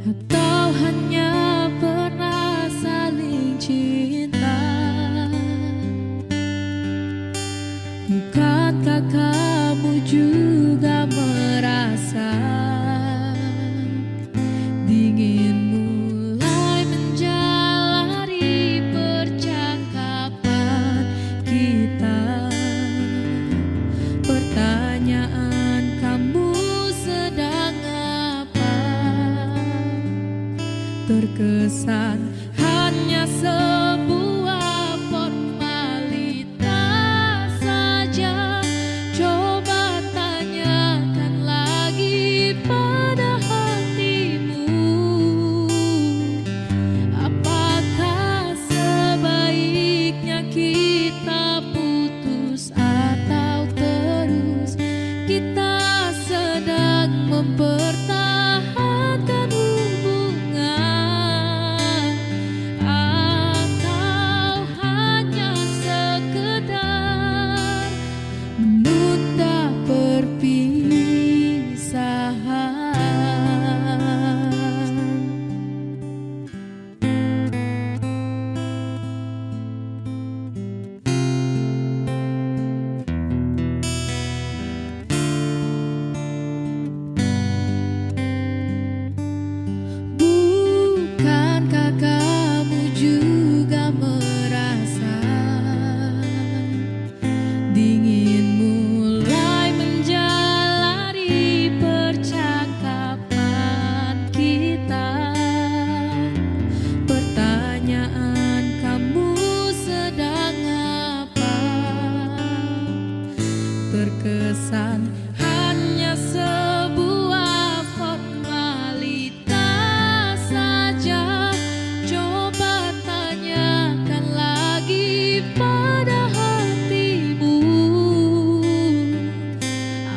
atau hanya pernah saling cinta? Bukankah kamu juga merasa dingin mulai menjalari percakapan kita? Pertanyaan kamu sedang apa? Terkesan hanya sebuah formalitas saja. Coba tanyakan lagi pada hatimu, apakah sebaiknya kita putus atau terus? Kita sedang mempertahankan hubungan, atau hanya sekedar menunda perpisahan? Bukankah kamu juga merasa dingin mulai menjalari percakapan kita? Pertanyaan kamu sedang apa? Terkesan hanya sebuah formalitas saja. Coba tanyakan lagi pada hatimu,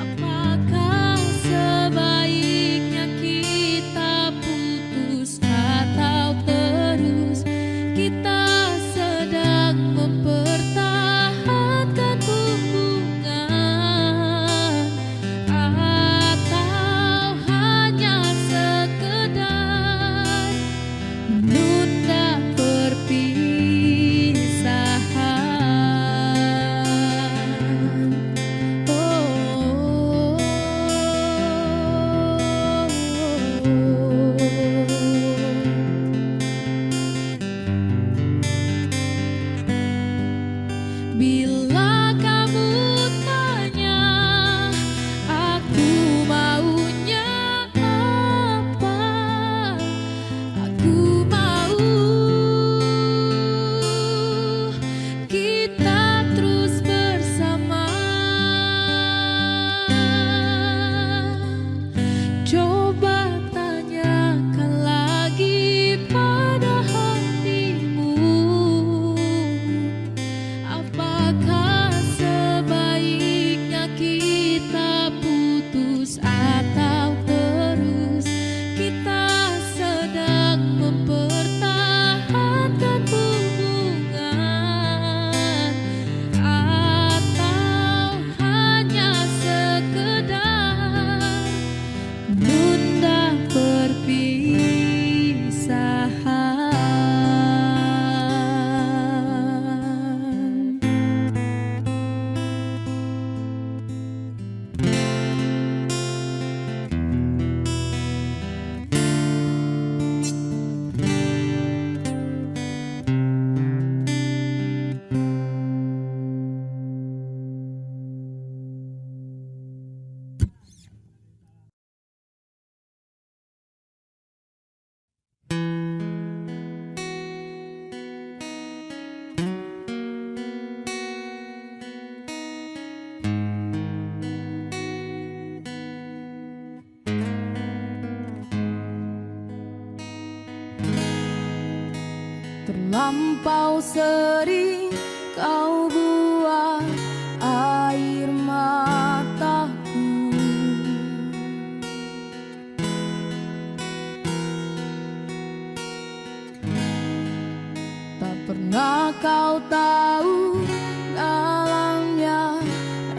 apakah sebaiknya kita putus atau terus? Kita sedang mempertahankan hubungan, atau hanya sekedar menunda perpisahan? Oh. Bila kamu tanya aku maunya apa, aku mau kita terus bersama. Coba tanyakan lagi pada hatimu, apakah sebaiknya kita putus atau terus? Kita sedang mempertahankan hubungan, atau hanya sekedar menunda perpisahan? Terlampau sering kau buang air mataku, tak pernah kau tahu dalamnya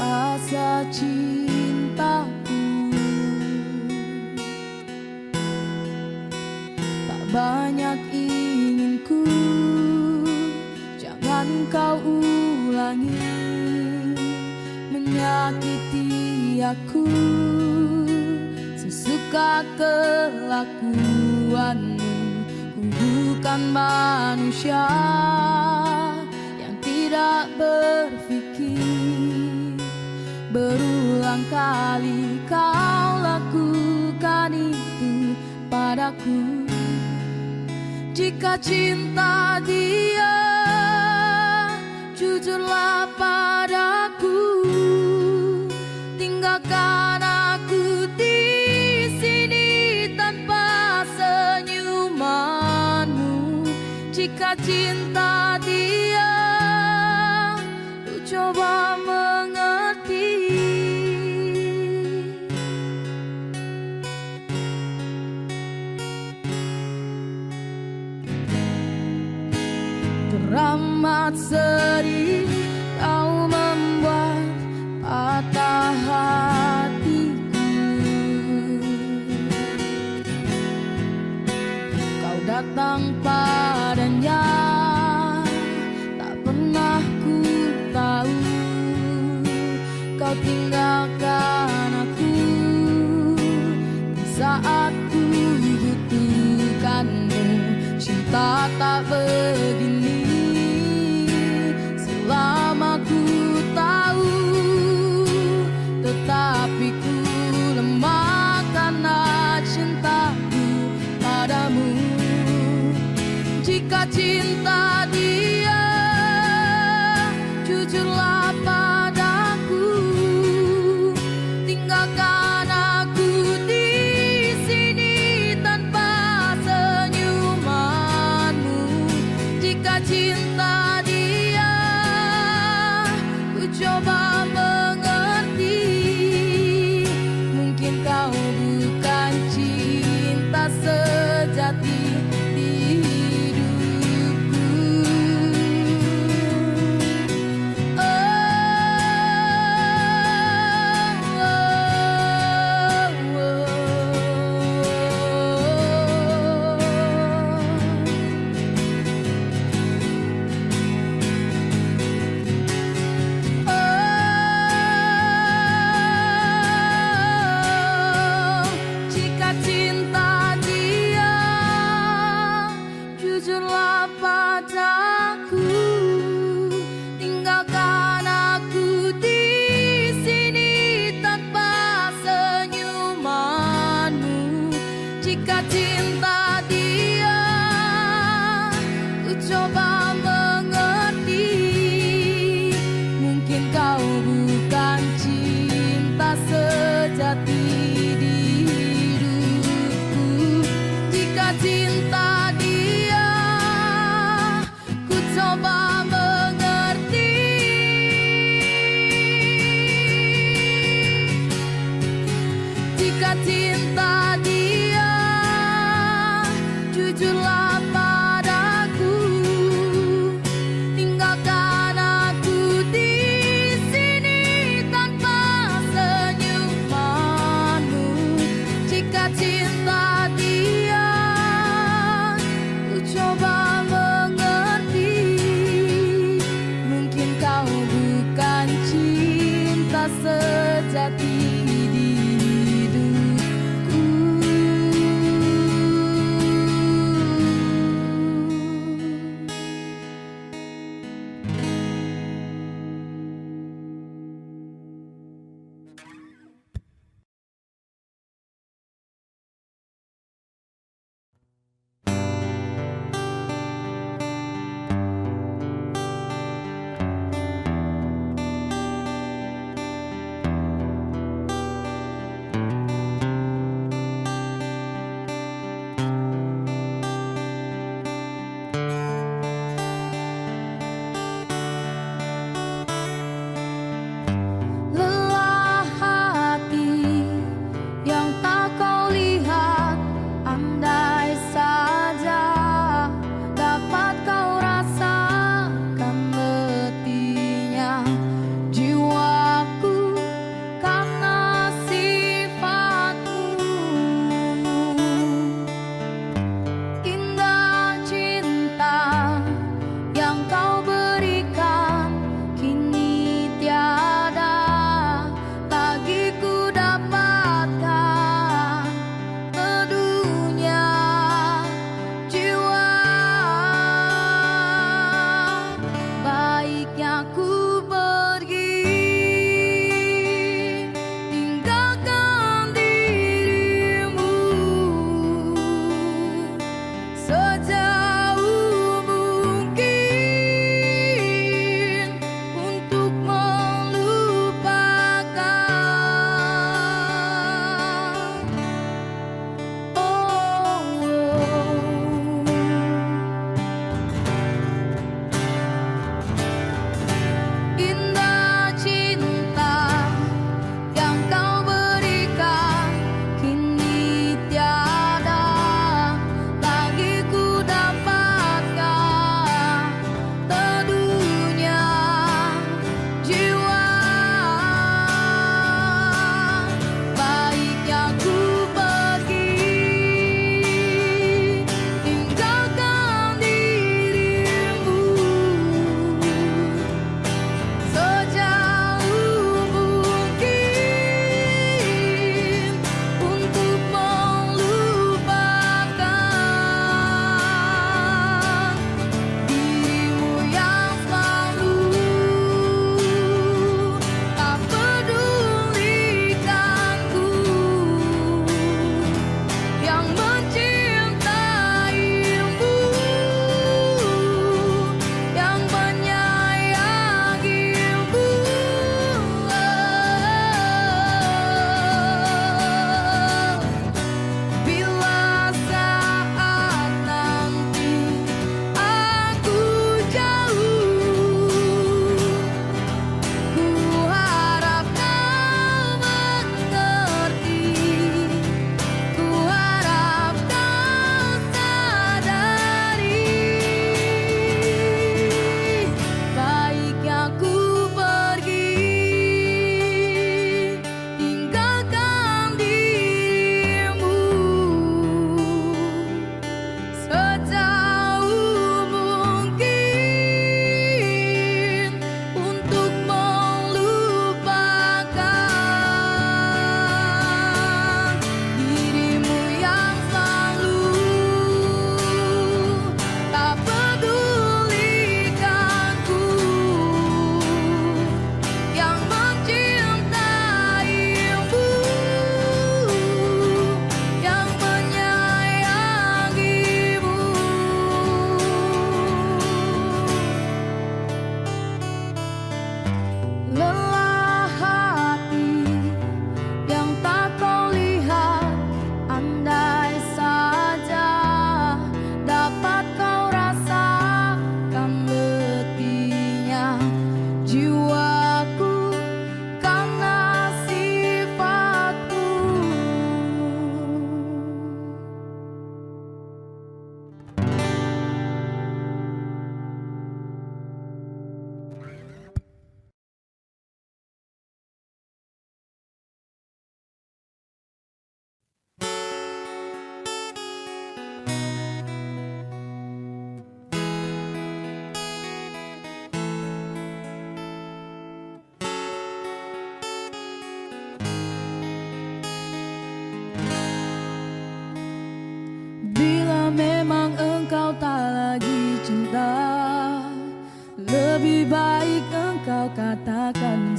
rasa cintaku. banyak inginku, jangan kau ulangi menyakiti aku sesuka kelakuanmu. Ku bukan manusia yang tidak berpikir, berulang kali kau lakukan itu padaku. Jika cinta dia, jujurlah padaku, tinggalkan aku di sini tanpa senyumanmu. Jika cinta dia, ku coba mengerti. Teramat sedih kau membuat patah hatiku. Kau datang padanya, tak pernah ku tahu. Kau tinggalkan aku di saat ku butuhkanmu. Cinta tak begini, lama ku tahu, tetapi ku lemah karena cintaku padamu. Jika cinta dia, jujurlah padaku, tinggalkan aku di sini tanpa senyumanmu. Jika cinta coba mengerti, mungkin kau bukan cinta sejati di hidupku. Oh, oh, oh, jujurlah padaku, tinggalkan aku di sini tanpa senyumanmu. Jika cinta dia, ku coba mengerti, mungkin kau bukan cinta sejati di hidupku. Jika cinta coba mengerti. Jika cinta dia,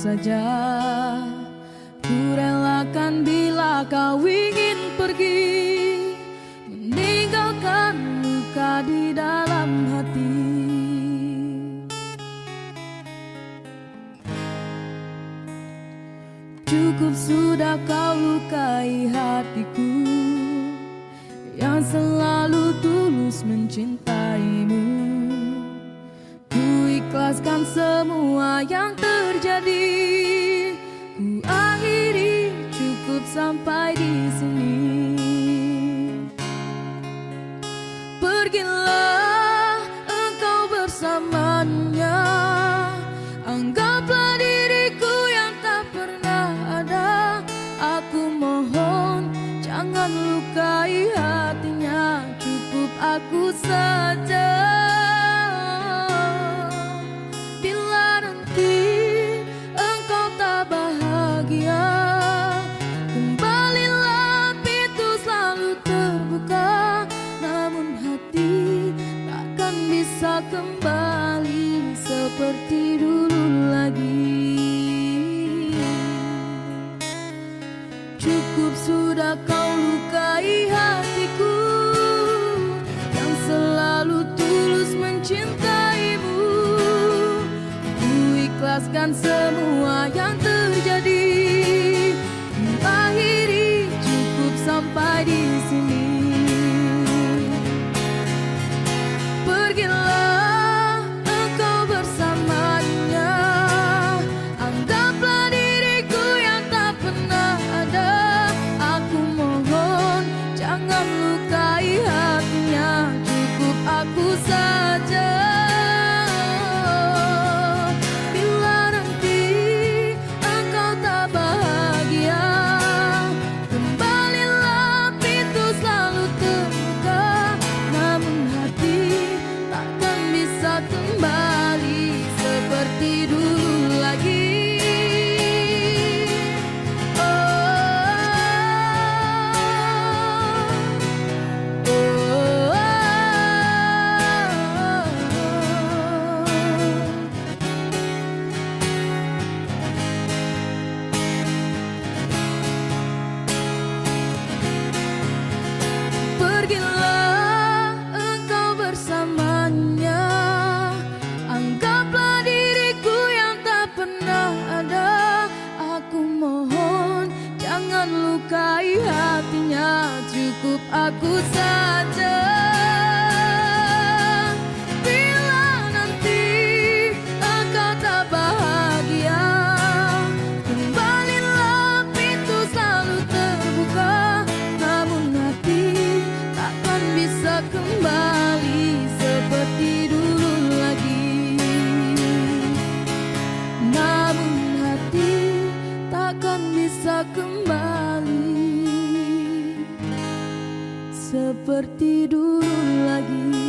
saja ku relakan bila kau ingin pergi, meninggalkan luka di dalam hati. Cukup sudah kau lukai hatiku yang selalu tulus mencintaimu. Ikhlaskan semua yang terjadi, ku akhiri cukup sampai di sini. Pergilah engkau bersamanya, anggaplah diriku yang tak pernah ada. Aku mohon jangan lukai hatinya, cukup aku saja. Kembali seperti dulu lagi. Cukup sudah kau lukai hatiku yang selalu tulus mencintaimu. Ku ikhlaskan semua yang terjadi, ku akhiri cukup sampai di sini. Pergilah aku saja. Bila nanti engkau tak bahagia, kembalilah, pintu selalu terbuka. Namun hati takkan bisa kembali seperti dulu lagi. Namun hati takkan bisa kembali seperti dulu lagi.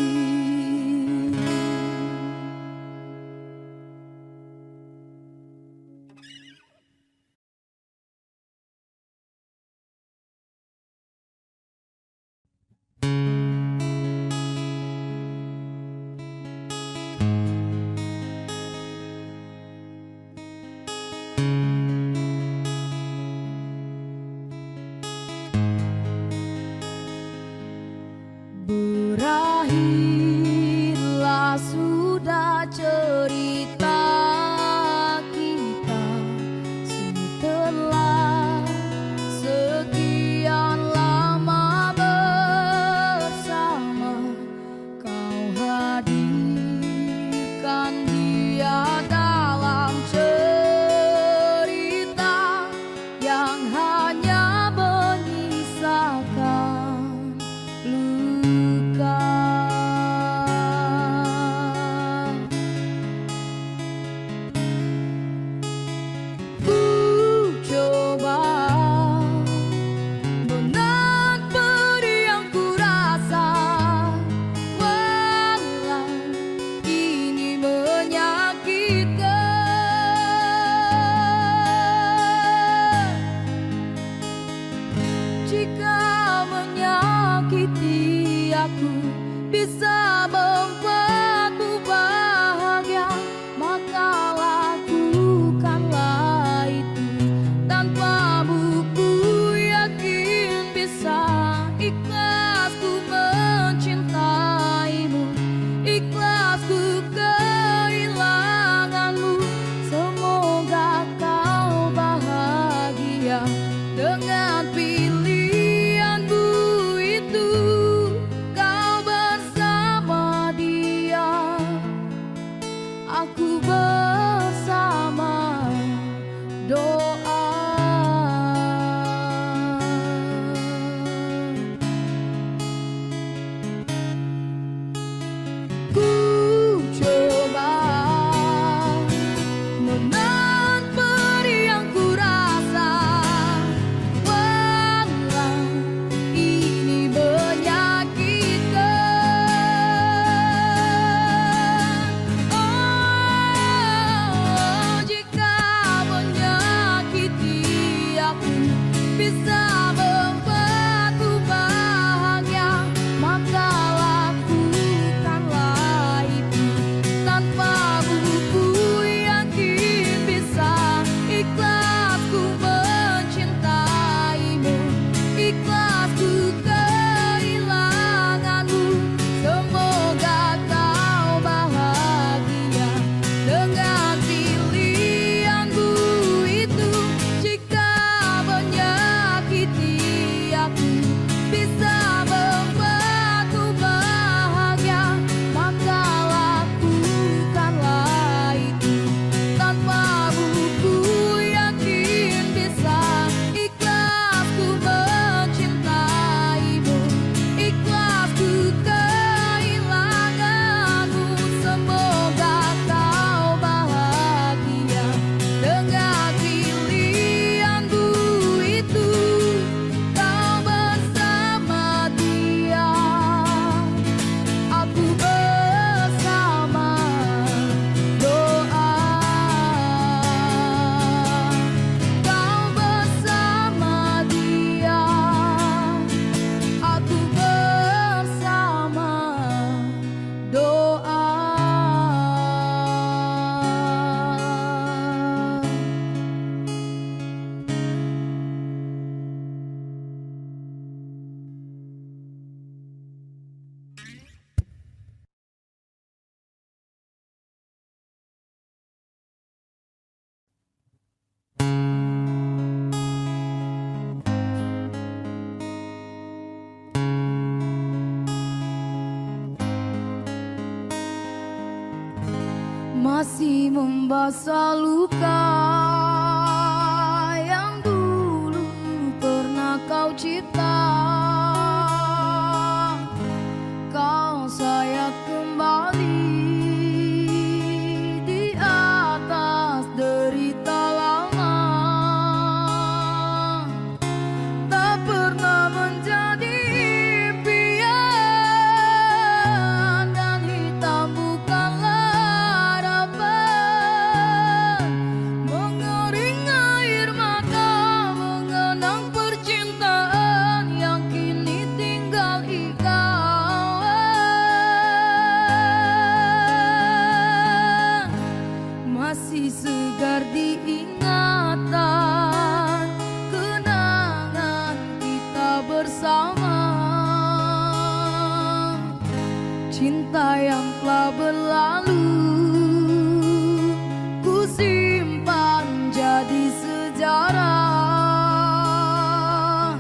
Membuatku bahagia, maka lakukanlah. masih membasah luka yang dulu pernah kau cipta. Kau sayat kembali di atas derita lama, tak pernah menjadi cinta yang telah berlalu, ku simpan jadi sejarah.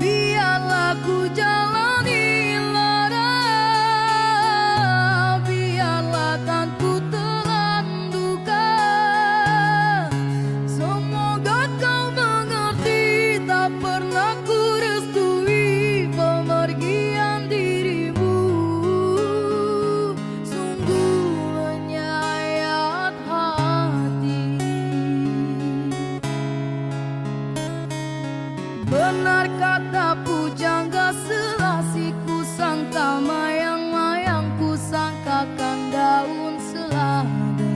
Biarlah ku jalani lara, biarlah kan ku telan duka. Semoga kau mengerti, tak pernah ku restui pemergian dirimu. Benar kata pujangga Selassie, ku sangka mayang-mayang, ku sangkakan daun selada.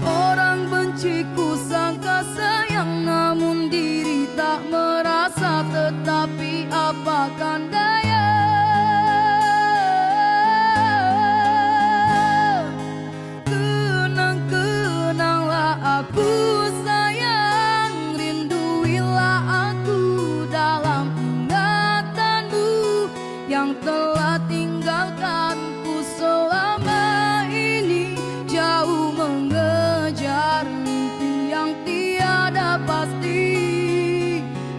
Orang benci ku sangka sayang, namun diri tak merasa. Tetapi apakan daya, kenang-kenanglah aku sayang, rinduilah aku dalam ingatanmu yang telah tinggalkanku selama ini, jauh mengejar mimpi yang tiada pasti.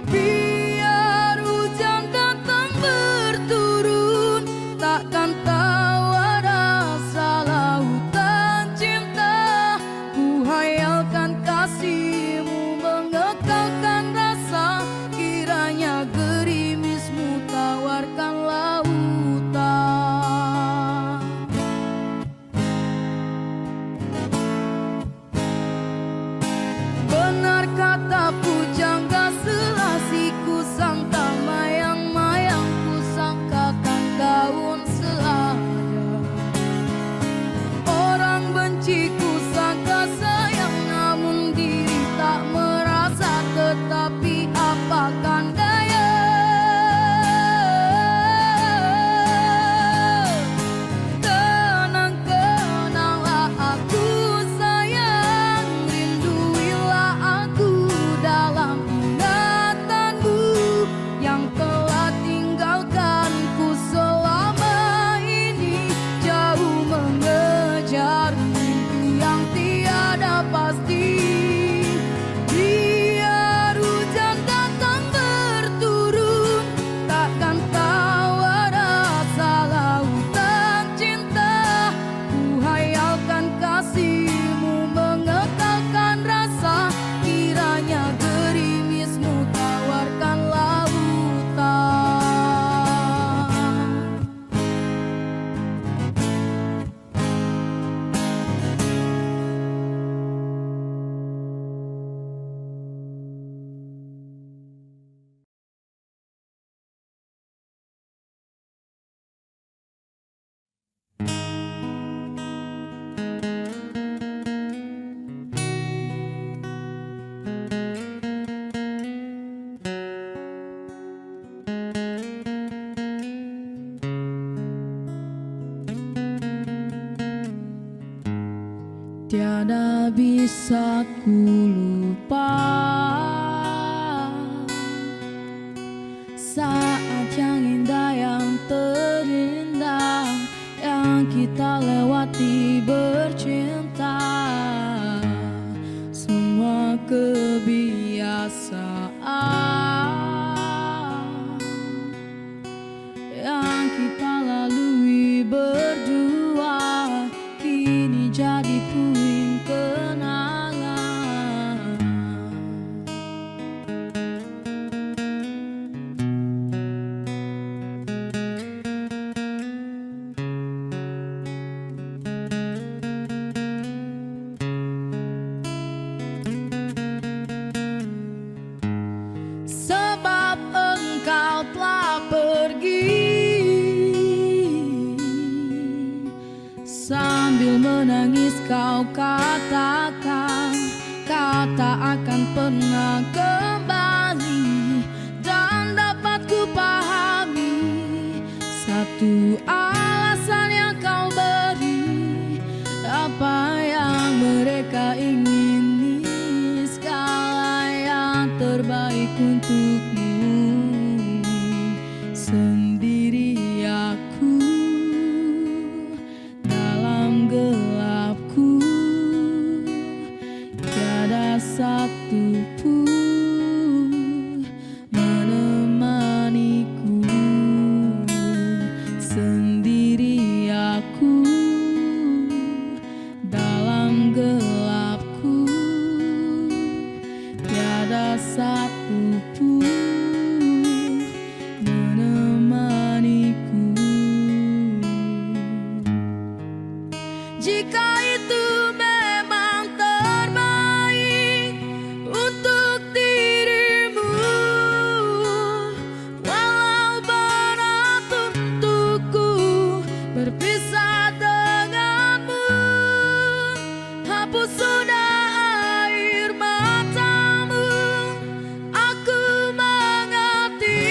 Biar hujan datang berturun, takkan tahu ada salah hutan cinta. Ku hayalkan kasihmu mengekalkan rasa, kiranya gerimismu tawarkan lautan. Benar kata pujangga Selassie, ku sangka mayang-mayang, ku sangkakan daun selada. Orang benci ku sangka sayang, namun diri tak merasa. Tetapi apakan daya, kenang-kenanglah aku sayang, rinduilah aku dalam ingatanmu yang telah tinggalkanku selama ini, jauh mengejar mimpi yang tiada pasti. Biar hujan datang berturun, takkan tahu ada salah hutan cinta. Ku hayalkan kasihmu mengekalkan rasa, kiranya gerimismu tawarkan lautan. Tiada bisa ku lupa saat yang indah, yang terindah yang kita lewati bercinta. Semua kebiasaan yang kita lalui berdua kini sambil menangis kau katakan kau tak akan pernah kembali, dan dapat ku pahami satu alasan yang kau beri. Apa yang mereka ingini, segala yang terbaik untukmu. Sendiri aku dalam gelapku, tiada satupun menemaniku. Sendiri aku dalam gelapku, tiada satupun. Jika itu memang terbaik untuk dirimu, walau berat untukku berpisah denganmu, hapus sudah air matamu. Aku mengerti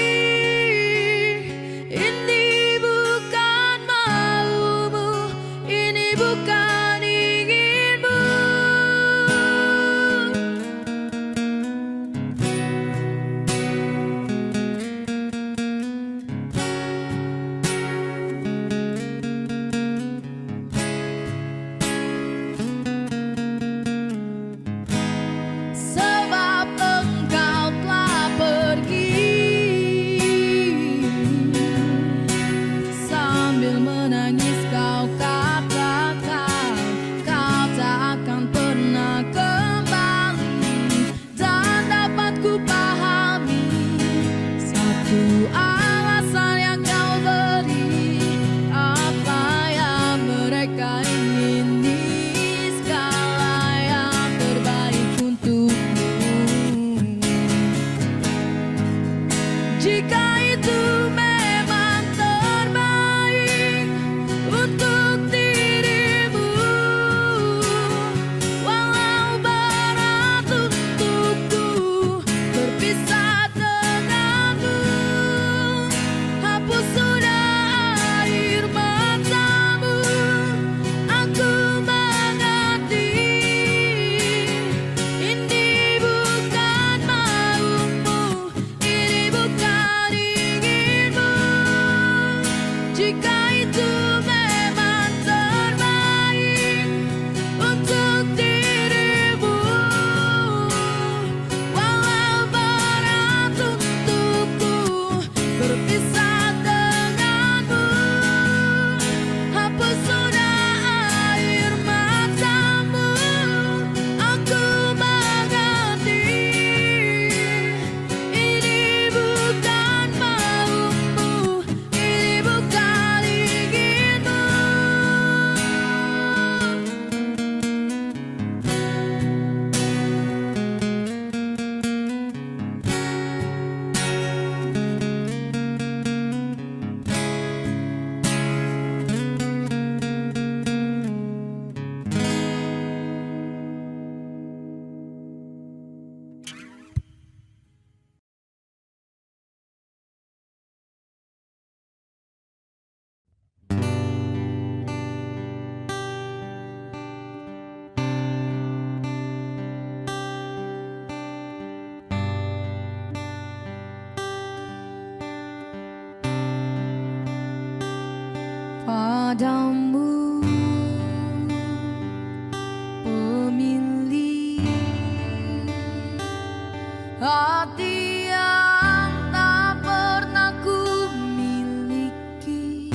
ini bukan malumu, ini bukan inginmu. Sebab engkau telah pergi sambil menangis kau alasan yang kau beri. Apa yang mereka ingini, segala yang terbaik untukmu. Jika itu memang terbaik untuk dirimu, walau berat untukku berpisah. Padamu pemilik hati yang tak pernah ku miliki,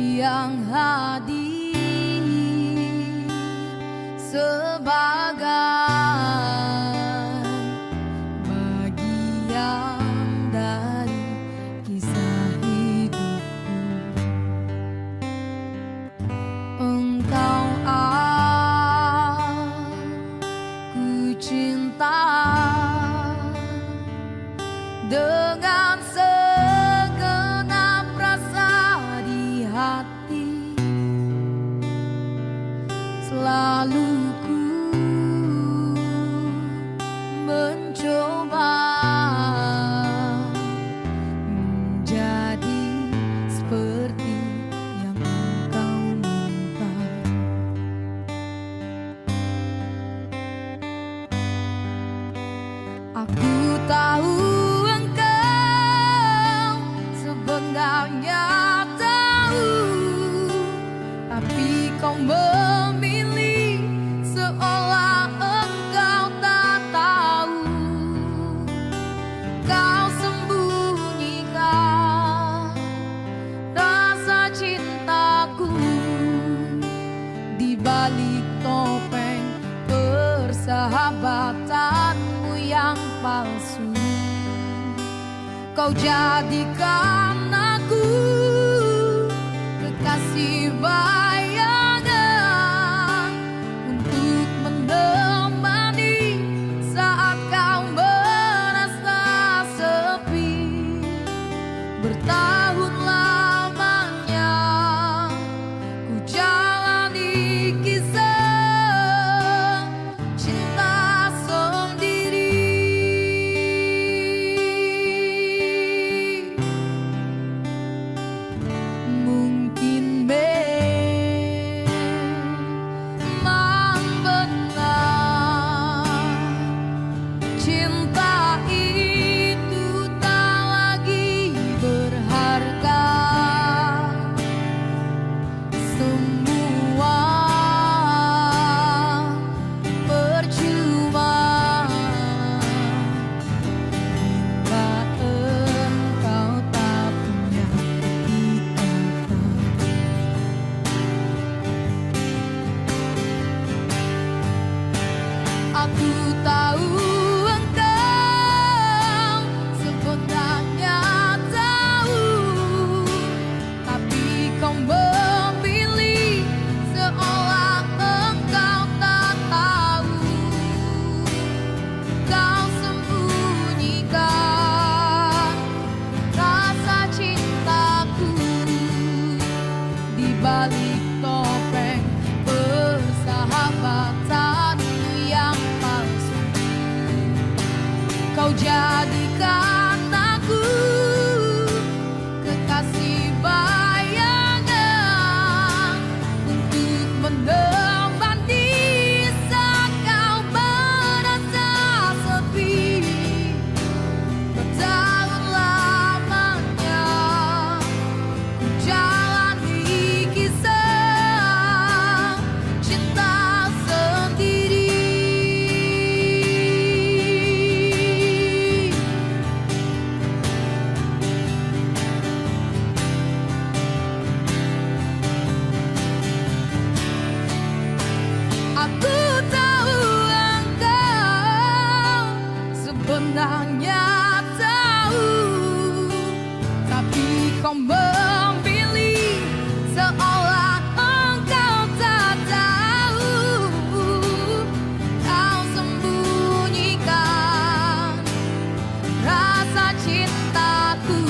yang hadir sebagai bagian dari dengan segenap rasa di hati. kau jadikan aku kekasih bayangan untuk menemani saat kau merasa sepi. Bertahun lamanya ku jalani kisah cinta sendiri. Mungkin memang benar cinta itu tak lagi berharga. Semua percuma bila engkau tak punya kita. Aku tahu engkau sebenarnya tahu, tapi kau memilih seolah engkau tak tahu. Kau sembunyikan rasa cintaku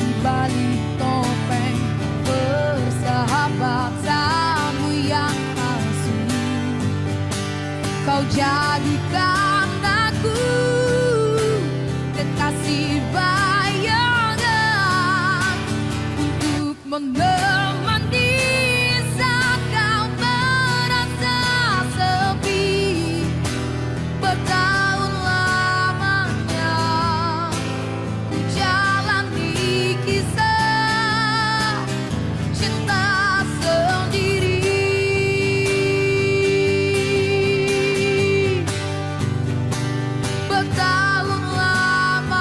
di balik topeng persahabatanmu yang palsu. Kau jadikan aku kekasih bayangan untuk menemani saat kau merasa sepi. Bertahun lamanya ku jalani kisah cinta sendiri. Aku tahu engkau sebenarnya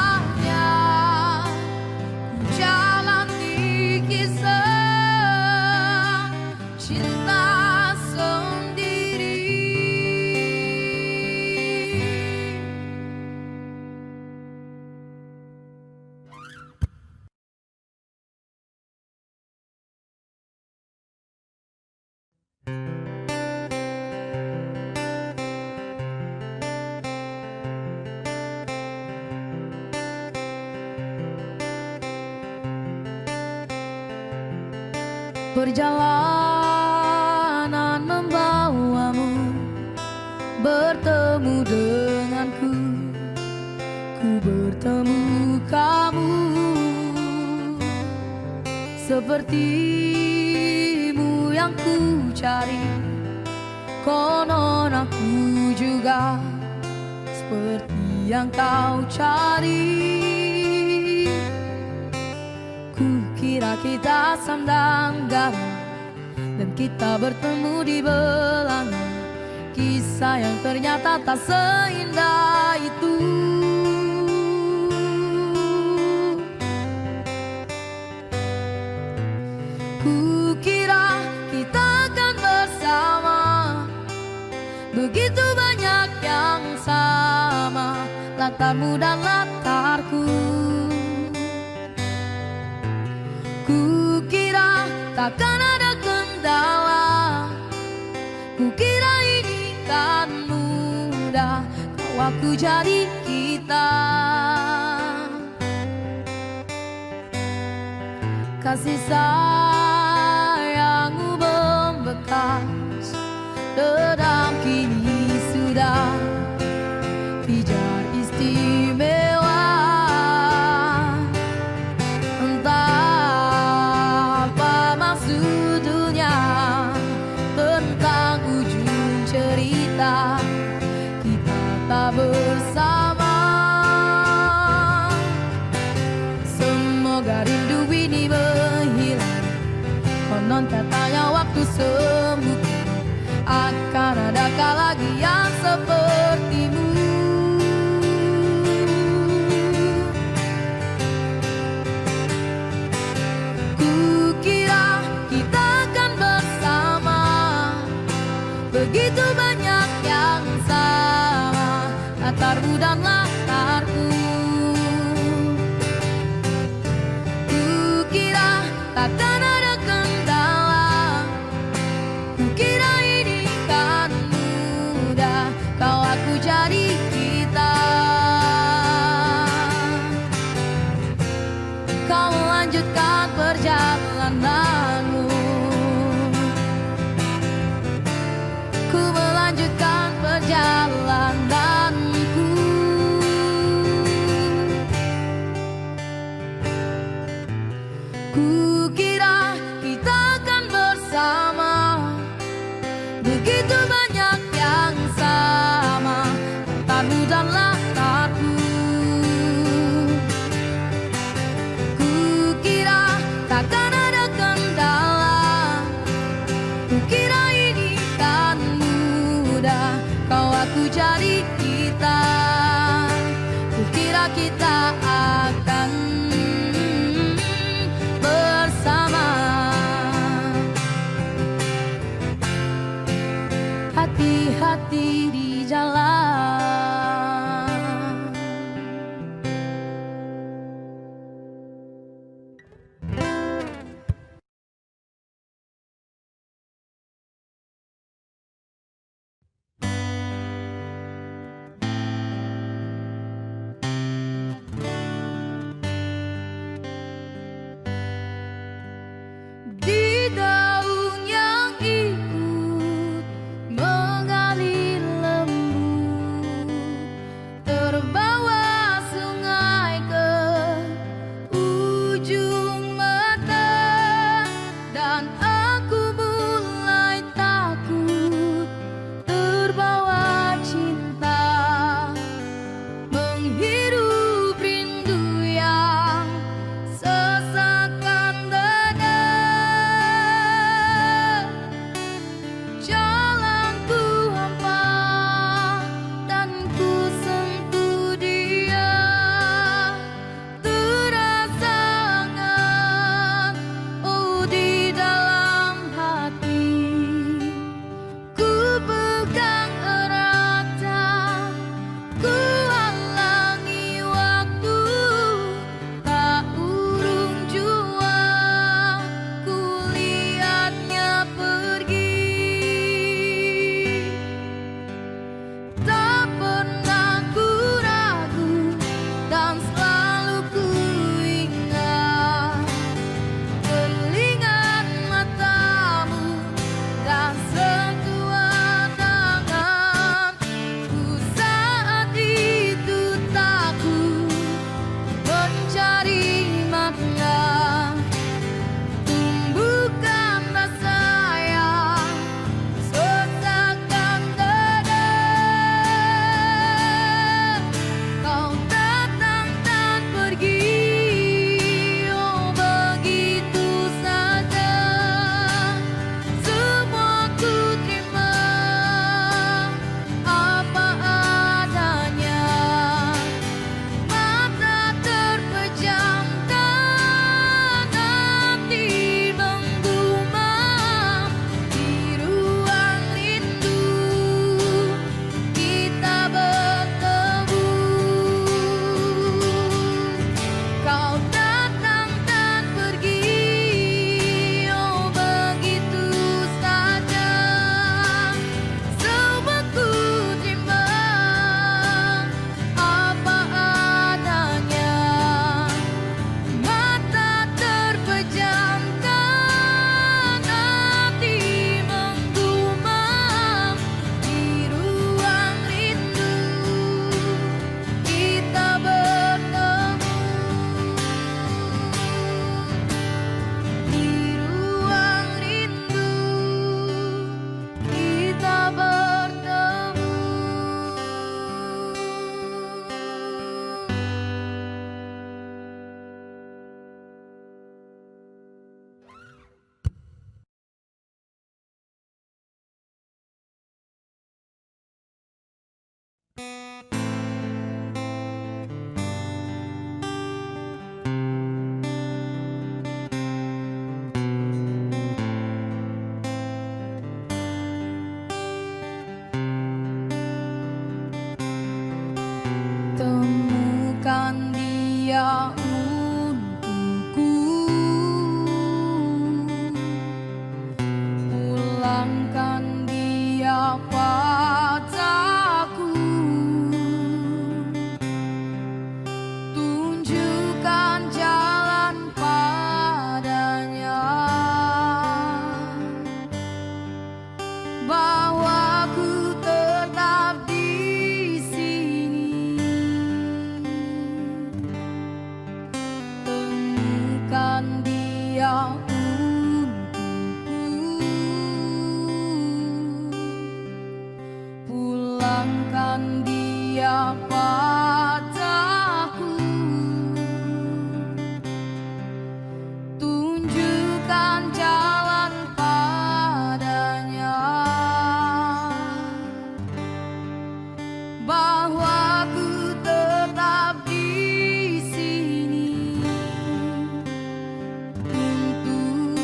tahu, tapi kau memilih seolah engkau tak tahu. Kau sembunyikan rasa cintaku di balik topeng persahabatanmu yang palsu. Kau jadikan aku kekasih bayangan untuk menemani saat kau merasa sepi. Bertahun lamanya ku jalani kisah cinta sendiri. Bertahun lamanya ku jalani kisah cinta sendiri. Perjalanan membawamu bertemu denganku, ku bertemu kamu. Sepertimu yang ku cari, konon aku juga seperti yang kau cari. Kira kita sandang garam dan kita bertemu di belanga. Kisah yang ternyata tak seindah itu. Kukira kita akan bersama, begitu banyak yang sama, latarmu dan latarku. Kukira takkan ada kendala, kukira ini kan mudah, kau aku jadi kita. Kasih sayangmu membekas, dendam kini sudah pijar istimewa. Entah apa maksud dunia tentang ujung cerita kita tak bersama. Semoga rindu ini menghilang, konon katanya waktu sembuh. Akan adakah lagi yang sepertimu? Kukira kita akan bersama, begitu banyak yang sama, latarmu dan latarku. Kukira takkan ada kendala, kukira ini kan mudah, kau aku jadi kita. Kau lanjutkan perjalananmu, ku melanjutkan perjalananku. Kukira kita akan bersama, begitu banyak yang sama, latarmu dan latarku. Kukira takkan ada kendala, kukira ini kan mudah, kau aku jadi kita. Kukira kita akan bersama. berikan dia untukku. Pulangkan dia padaku. Tunjukkan jalan padanya, bahwa ku tetap di sini untuknya.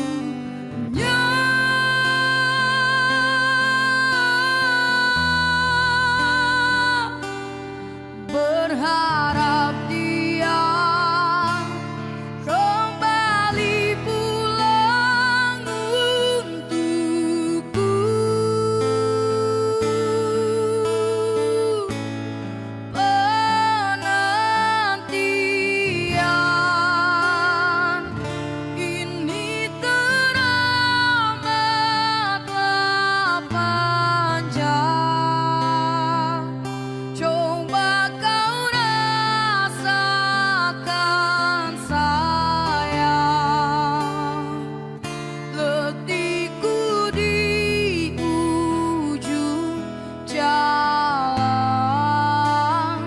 Berharap dia kembali pulang untukku. Penantian ini teramatlah panjang. Coba kau rasakan sayang, letihku di ujung jalan.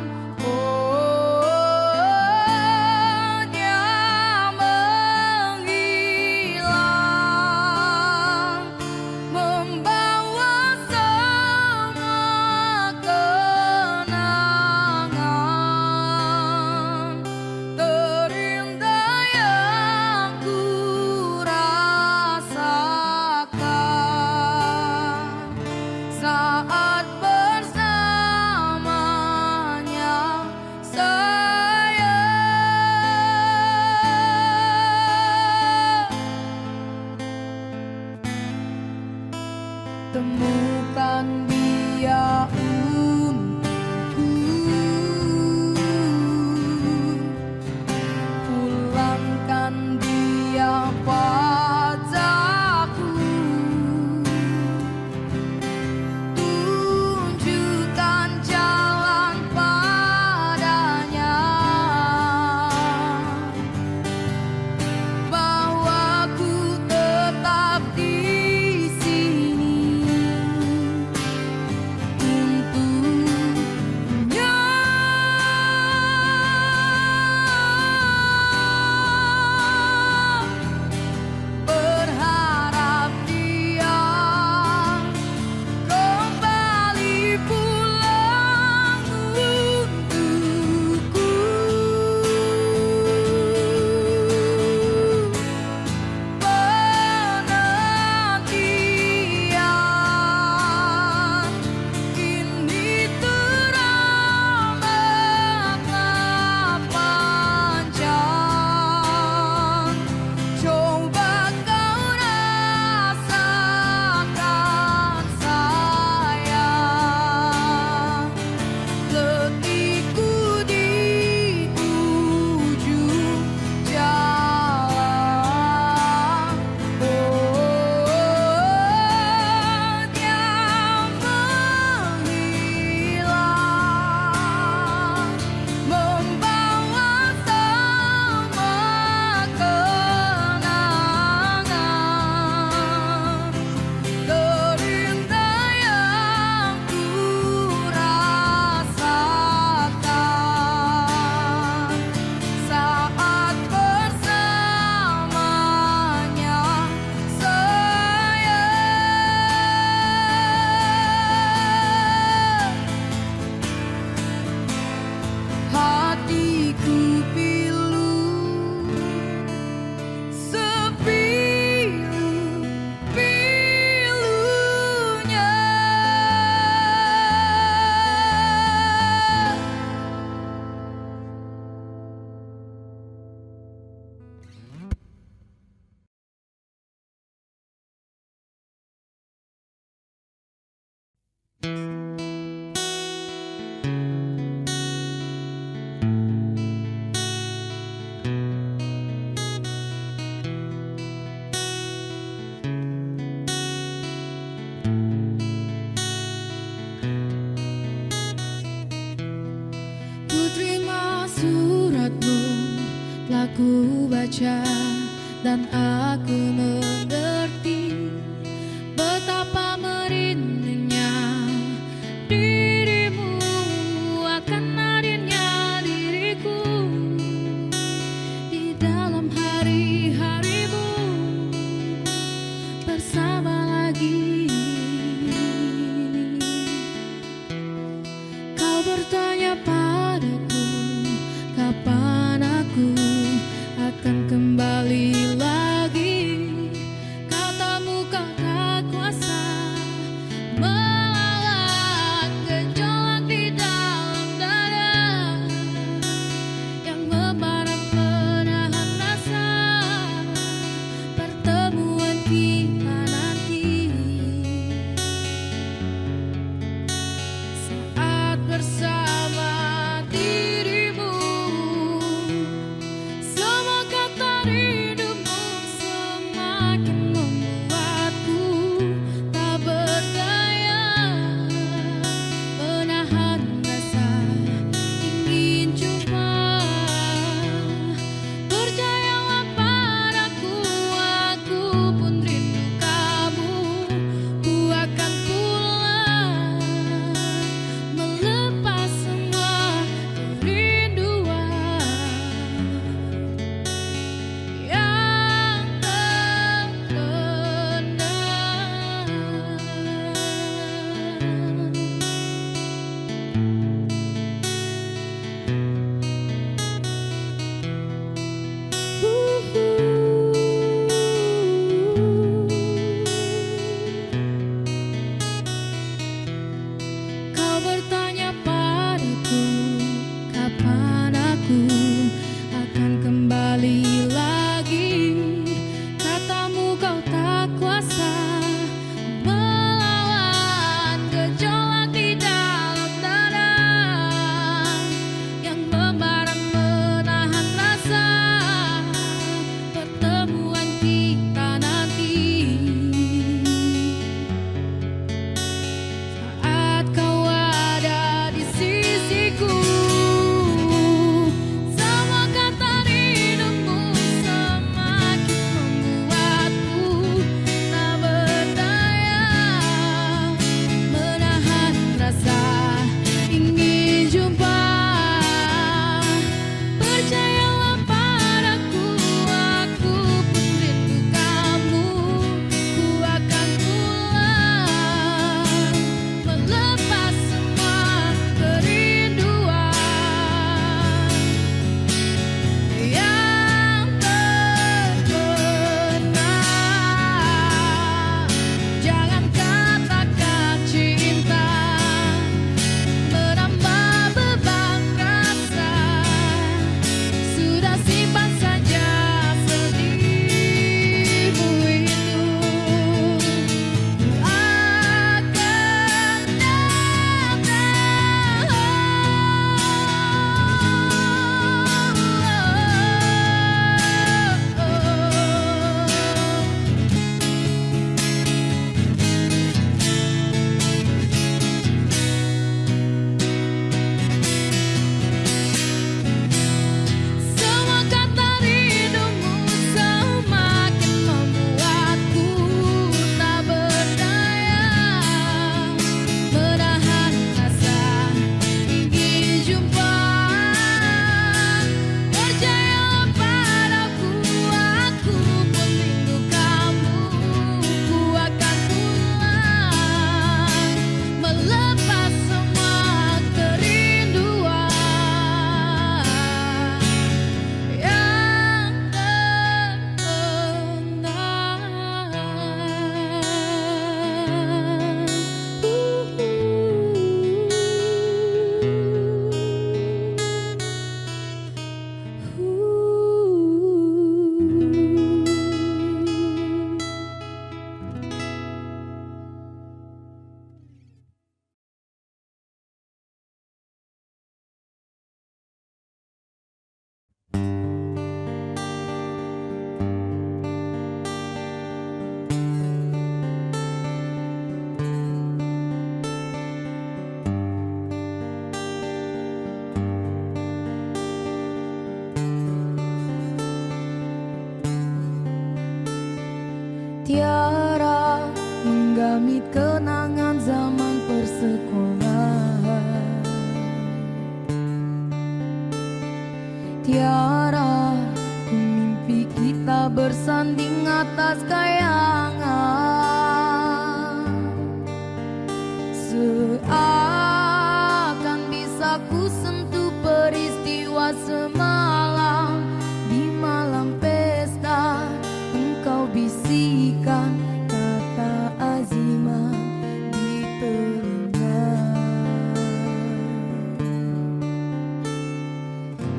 Oh, dia menghilang, membawa semua kenangan terindah yang ku rasakan saat bersamanya saya. Temukan dia untukku. Pulangkan dia padaku. Tunjukkan jalan padanya, bahwa ku tetap di sini untuknya. Berharap dia kembali pulang untukku. Penantian ini teramatlah panjang. Coba kau rasakan sayang, letihku di ujung jalan. Oh, dia menghilang, membawa semua kenangan terindah yang ku rasakan saat bersamanya saya. Hatiku pilu, sepilu-pilunya. Ku terima suratmu, telah ku baca. dan aku mengerti betapa merindingnya dirimu akan adanya diriku di dalam hari-harimu bersama lagi. Kau bertanya padaku kapan aku akan kembali lagi, kata mutiara menggamit kenangan zaman persekolahan. Tiara, ku mimpi kita bersanding atas kayangan, seakan bisa ku sentuh peristiwa semalam. Di malam pesta engkau bisikan kata azimah di telinga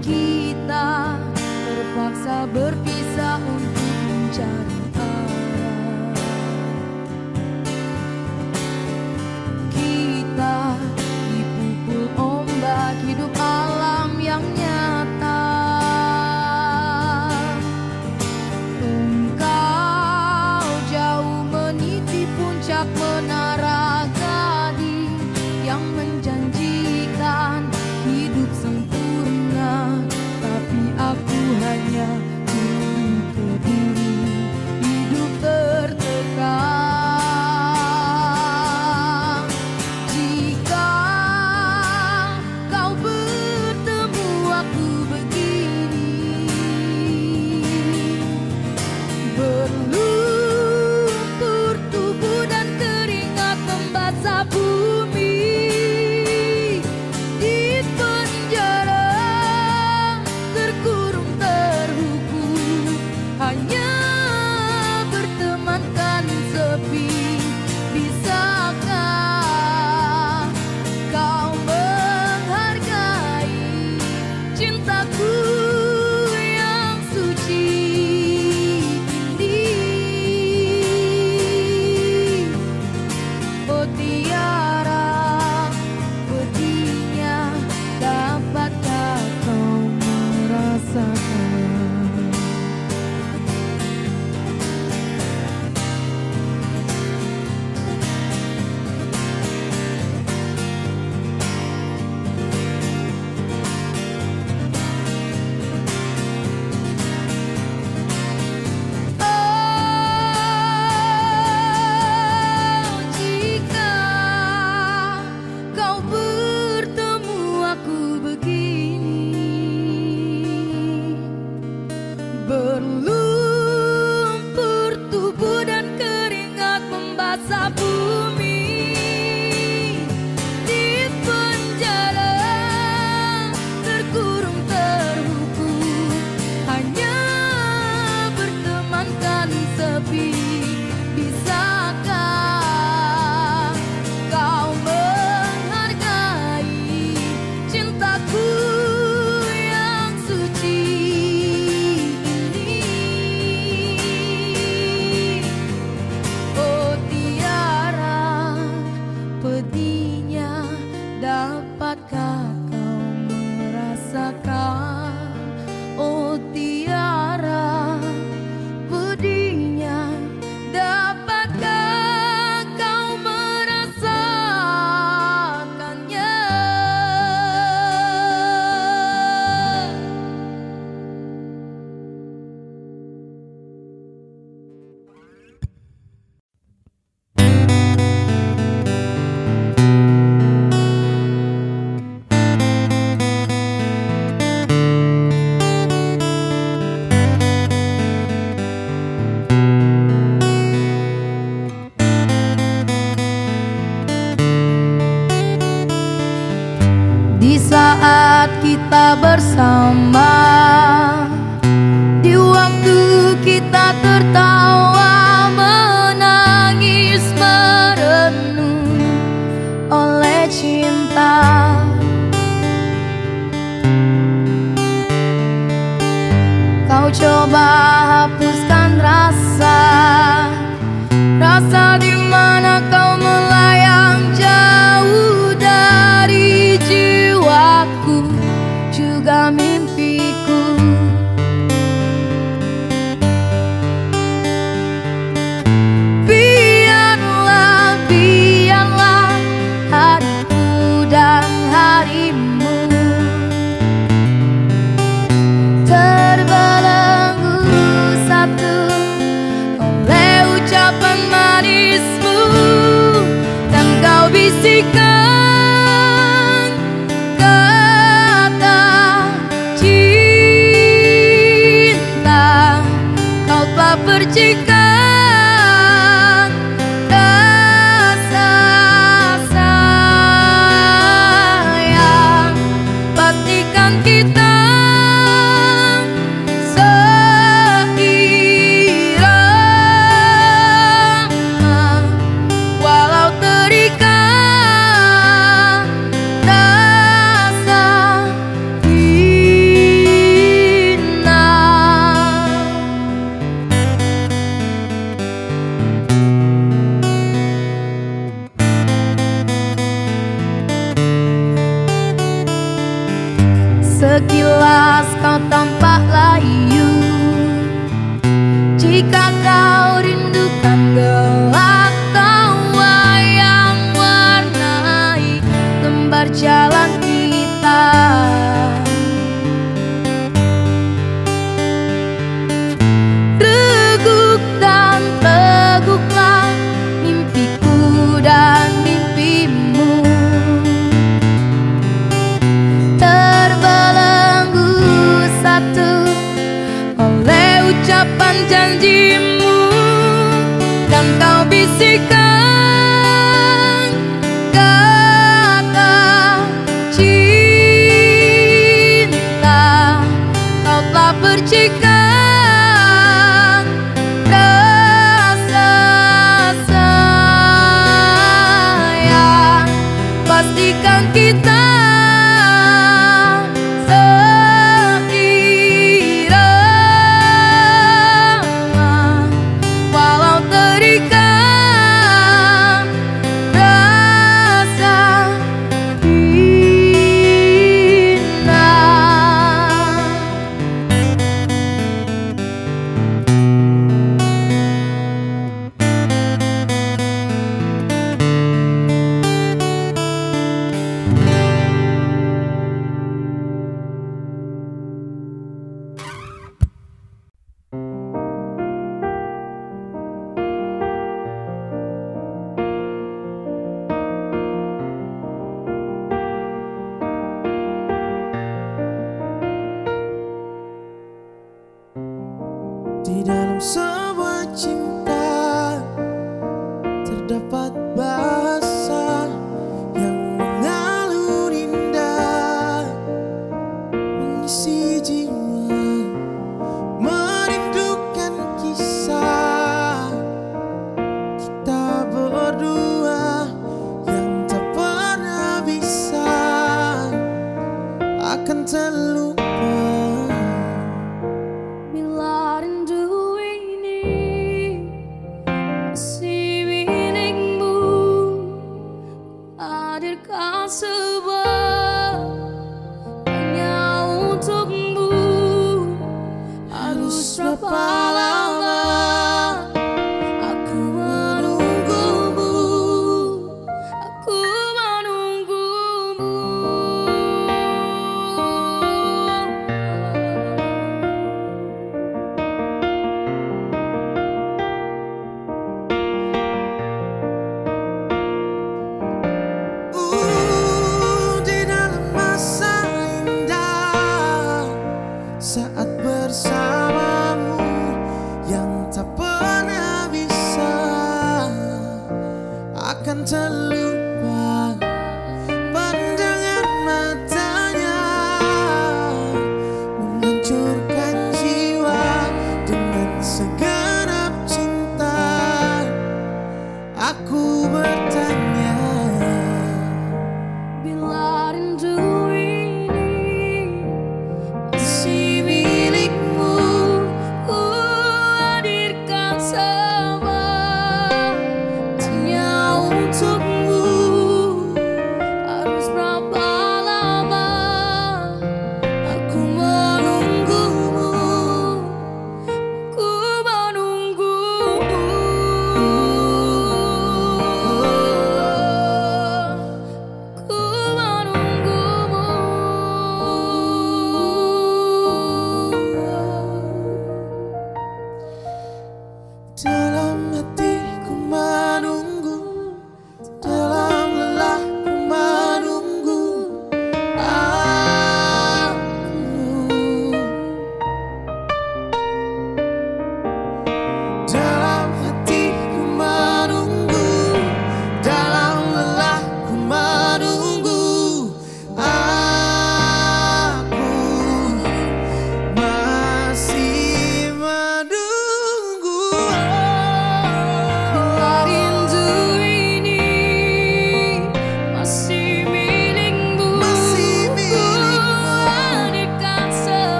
kita, terpaksa berpisah untuk mencari arah. Kita dipukul ombak hidup alam yang nyata. Engkau jauh meniti puncak menara gading yang menjanjikan hidup sempurna, tapi aku hanya menunggu diri hidup tertekan. Jika kau bertemu aku begini, berluntur tubuh dan keringat membasahi bumi, di penjara terkurung terhukum, hanya bertemankan sepi. Bisakah kau menghargai cintaku yang suci ini? Oh tiara, pedihnya dapatkah kau merasakan? Oh, jika kau bertemu aku begini, berlumpur tubuh dan keringat membasahi bumi, di penjara terkurung terhukum, hanya bertemankan sepi. Bisakah kau menghargai cintaku yang suci ini? Oh tiara, pedihnya dapatkah kau merasakan? Oh tiara, pedihnya dapatkah kau merasakannya? Di saat kita bersama, di waktu kita tertawa, menangis, merenung oleh cinta. Kau coba hapuskan rasa, rasa di mana kau melayang jauh dari jiwa, juga mimpiku. Biarlah, biarlah hariku dan harimu terbelenggu satu oleh ucapan saksikan kata cinta, kau telah percikan kasih sayang. Pastikan kita sekilas kau tampak layu. Jika kau rindukan gelak tawa yang warnai lembar jalan kita, reguk dan teguklah mimpiku dan mimpimu. Ucapan janjimu dan kau bisikan kata cinta, kau telah percikan rasa sayang. Pastikan kita bye.